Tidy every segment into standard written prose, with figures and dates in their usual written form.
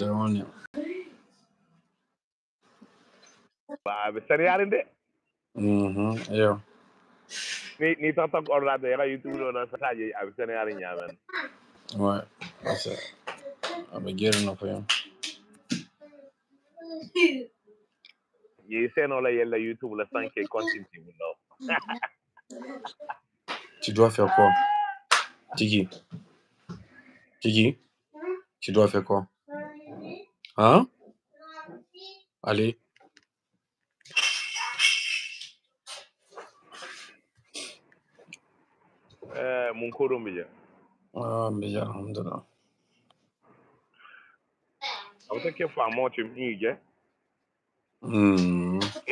ധോണി ബാബ് ശരിയാറിന്റെ അയ്യോ നീ തത്ത കൊള്ളാതെ എടാ യൂട്യൂബിൽ വരാൻ സഹായി ബാബ് ശരിയാറി ഞാൻ വൻ ഓ അസ അബഗിരനോ പോയോ Yes, non, là, il y a YouTube, le 5 qui est continu, non. Tu dois faire quoi? Tiki? Tiki? Tu dois faire quoi? Hein? Allez. Mon coro, Mbija. Ah, Mbija, alhamdoulilah. Avant que tu moi, tu me dis, hein? Et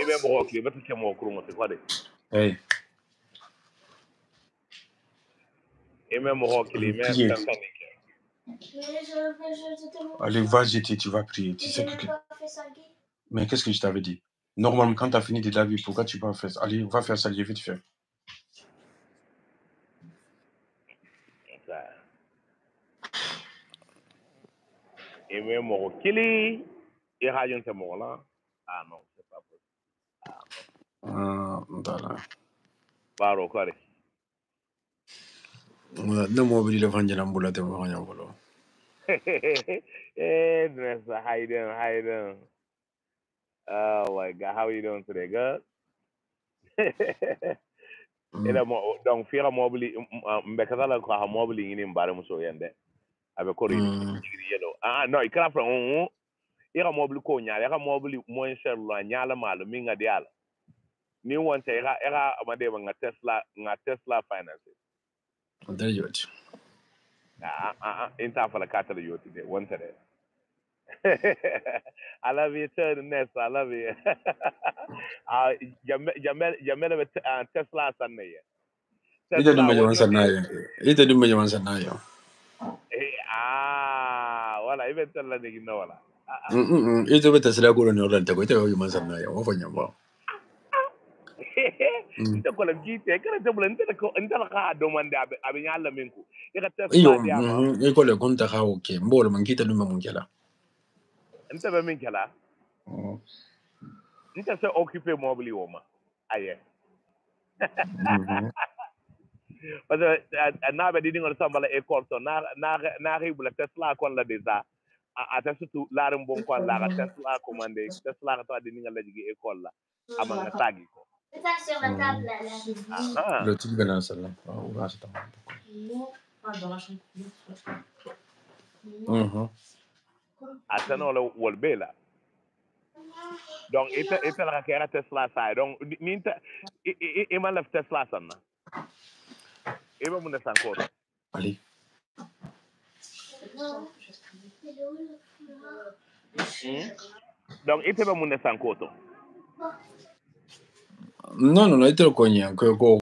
bien, bon, ok, va te faire mon courant, c'est quoi? Et même, ok, les mêmes personnes. Allez, va jeter, tu vas prier. Tu sais que... Mais qu'est-ce que je t'avais dit? Normalement, quand tu as fini de laver, pourquoi tu vas faire ça? Allez, va faire ça, je vais vite faire. Et même, ok, les. Et rayon, c'est mort là. Ah non, c'est pas possible. Ah, d'accord. Paro, quoi? Non, moi, je vais le vendre à l'amboula de mon amour. Hey, Dressa, how you doing? How you doing? Oh my God, how you doing today, girl? Donc, fier à moi, mais quand elle a quoi, moi, je l'ai mis en barre, monsieur Yende. Avec quoi il est Ah non, il craint pas. Ira mobile ko nyaare ira mobile moy cellula nyaala malu mi nga dial ni wonte ira amade ba nga Tesla finance there you it inta fala katala yoti de wonte de I love you too the next I love you jamel be Tesla sanaya ida dum jaman sanaya wala even Tesla de ginna wala Et tu veux te faire courir en Irlande, tu es humain, ça n'a rien, on va y avoir. Tu te colles qui t'es, quand tu voulais te demander à Bignal la Minkou. Il est collé contre à OK, bon, le manquita de Mamunkala. Tu te Minkala. Tu t'es occupé mobile, Oma. Aïe. Parce que, un abbé dit qu'on s'en va à l'école, n'arrive la Tesla qu'on l'a déjà. Ata surtout larin bon ko Allah ka Tesla commandé Tesla to adini nga lajigi école la ama nga tagi ko ça sur la table là le truc ben salam on va attendre pas dans la chambre atano le wol be la donc et la ka Tesla ça donc ni et man la Tesla ça na et ben mon ça encore allez Donc, il était pas mon sang coton. Non, il était le cognac.